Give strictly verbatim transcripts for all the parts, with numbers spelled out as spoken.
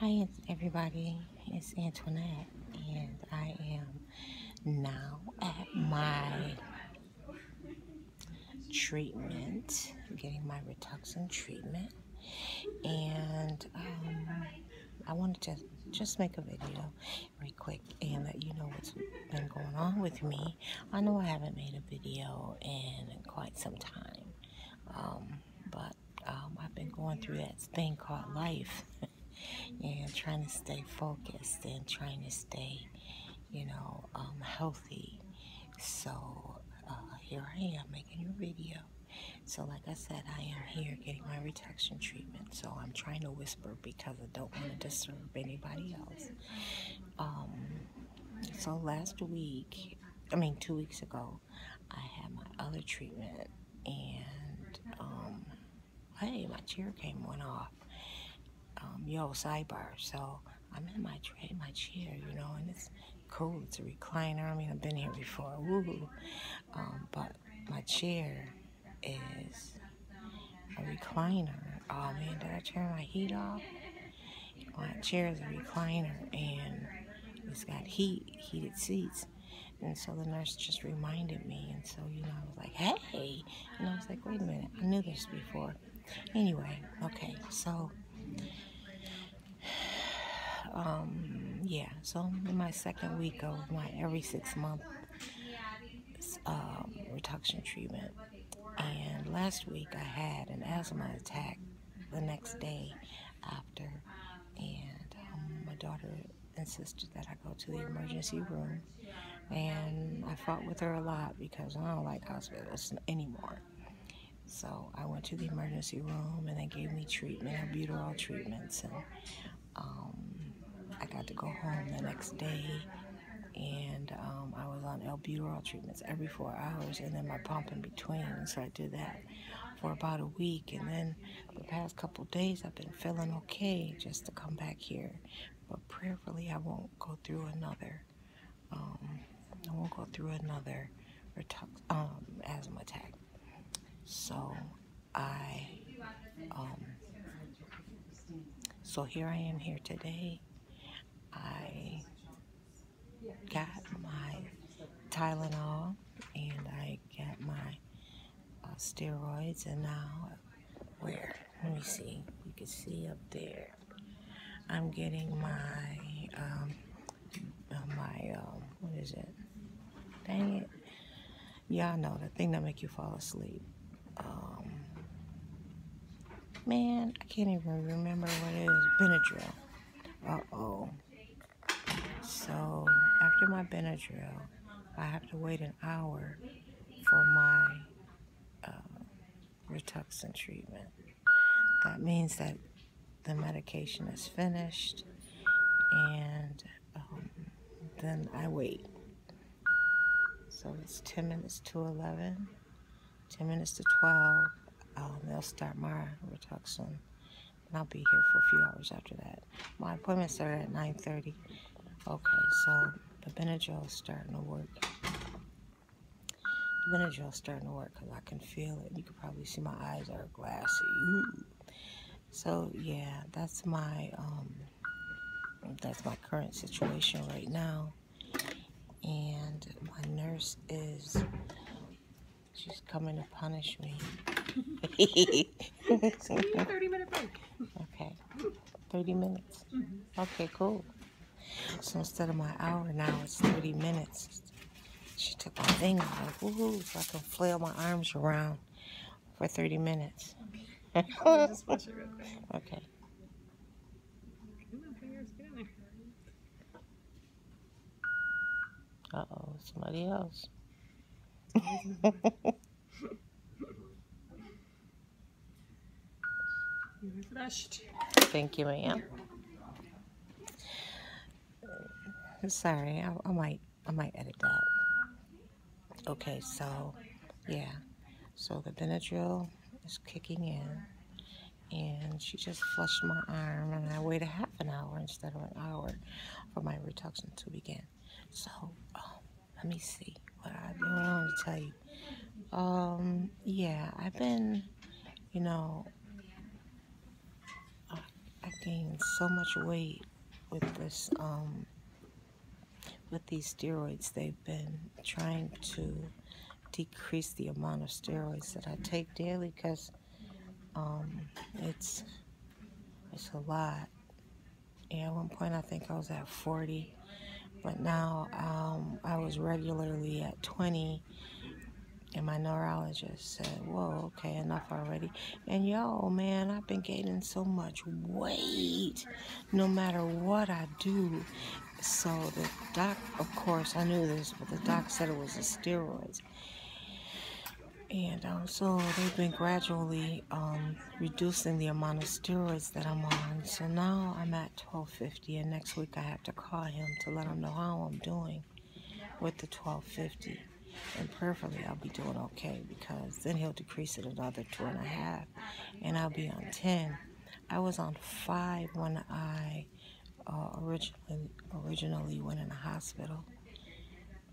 Hi everybody, it's Antoinette, and I am now at my treatment, getting my Rituxan treatment, and um, I wanted to just make a video real quick and let you know what's been going on with me. I know I haven't made a video in quite some time, um, but um, I've been going through that thing called life. And trying to stay focused and trying to stay, you know, um, healthy. So uh, here I am making a video. So like I said, I am here getting my Rituxan treatment. So I'm trying to whisper because I don't want to disturb anybody else. Um, so last week, I mean two weeks ago, I had my other treatment. And, um, hey, my chair came went off. Um, yo, sidebar, so I'm in my tra my chair, you know, and it's cool, it's a recliner, I mean, I've been here before, woohoo, um, but my chair is a recliner. Oh man, did I turn my heat off? My chair is a recliner, and it's got heat, heated seats, and so the nurse just reminded me, and so, you know, I was like, hey, and I was like, wait a minute, I knew this before. Anyway, okay, so... Um, yeah, so I'm in my second week of my every six month um, Rituxan treatment, and last week I had an asthma attack the next day after, and um, my daughter insisted that I go to the emergency room, and I fought with her a lot because I don't like hospitals anymore. So I went to the emergency room, and they gave me treatment, albuterol treatments, and um, I got to go home the next day, and um, I was on albuterol treatments every four hours, and then my pump in between, and so I did that for about a week, and then the past couple days I've been feeling okay just to come back here, but prayerfully I won't go through another, um, I won't go through another um, asthma attack. So I, um, so here I am here today. I got my Tylenol, and I got my uh, steroids, and now, where, let me see, you can see up there, I'm getting my, um, my, um, what is it, dang it, y'all know, the thing that make you fall asleep, um, man, I can't even remember what it is, Benadryl, uh-oh. So after my Benadryl, I have to wait an hour for my uh, Rituxan treatment. That means that the medication is finished, and um, then I wait. So it's ten minutes to eleven, ten minutes to twelve. Um, they'll start my Rituxan, and I'll be here for a few hours after that. My appointment started at nine thirty. Okay, so the Benadryl's starting to work. The Benadryl's starting to work because I can feel it. You can probably see my eyes are glassy. Ooh. So yeah, that's my um, that's my current situation right now. And my nurse is she's coming to punish me. thirty minute break. Okay, thirty minutes. Mm-hmm. Okay, cool. So instead of my hour, now it's thirty minutes. She took my thing off, woohoo, so I can flail my arms around for thirty minutes. Just watch it real quick. Okay. Come on, fingers, get in there. Uh-oh, somebody else. You're refreshed. Thank you, ma'am. Sorry, I, I might I might edit that. Okay, so yeah, so the Benadryl is kicking in, and she just flushed my arm, and I waited half an hour instead of an hour for my Rituxan to begin. So um, let me see what I want to tell you. Um, yeah, I've been, you know, I, I gained so much weight with this, um, with these steroids. They've been trying to decrease the amount of steroids that I take daily because um, it's it's a lot. And at one point, I think I was at forty, but now um, I was regularly at twenty. And my neurologist said, whoa, okay, enough already. And yo, man, I've been gaining so much weight no matter what I do. So the doc, of course, I knew this, but the doc said it was the steroids. And um, so they've been gradually um, reducing the amount of steroids that I'm on. So now I'm at twelve fifty, and next week I have to call him to let him know how I'm doing with the twelve fifty. And prayerfully, I'll be doing okay, because then he'll decrease it another two and a half, and I'll be on ten. I was on five when I uh, originally originally went in the hospital.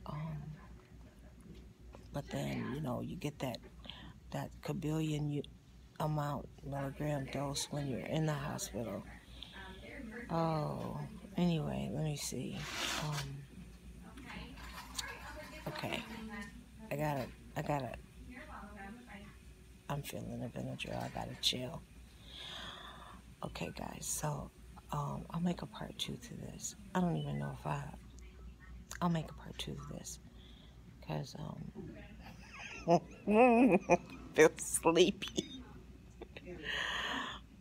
Um, but then, you know, you get that that cabillion you, amount milligram dose when you're in the hospital. Oh, anyway, let me see. Um, Okay, I gotta, I gotta, I'm feeling a Benadryl, I gotta chill. Okay, guys, so um, I'll make a part two to this. I don't even know if I, I'll make a part two to this, because um, I feel sleepy.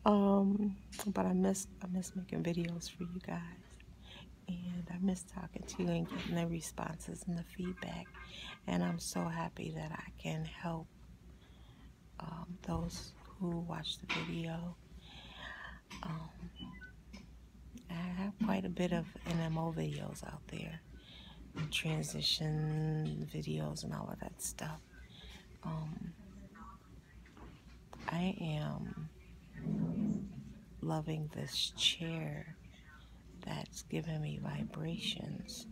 um, but I miss, I miss making videos for you guys. And I miss talking to you and getting the responses and the feedback. And I'm so happy that I can help um, those who watch the video. Um, I have quite a bit of N M O videos out there, and transition videos and all of that stuff. Um, I am loving this chair. That's giving me vibrations.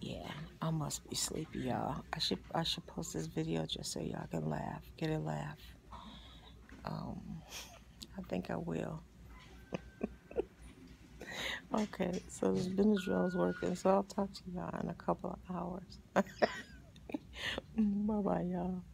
Yeah, I must be sleepy, y'all. I should I should post this video just so y'all can laugh, get a laugh. Um, I think I will. Okay, so this Benadryl is working, so I'll talk to y'all in a couple of hours. Bye bye, y'all.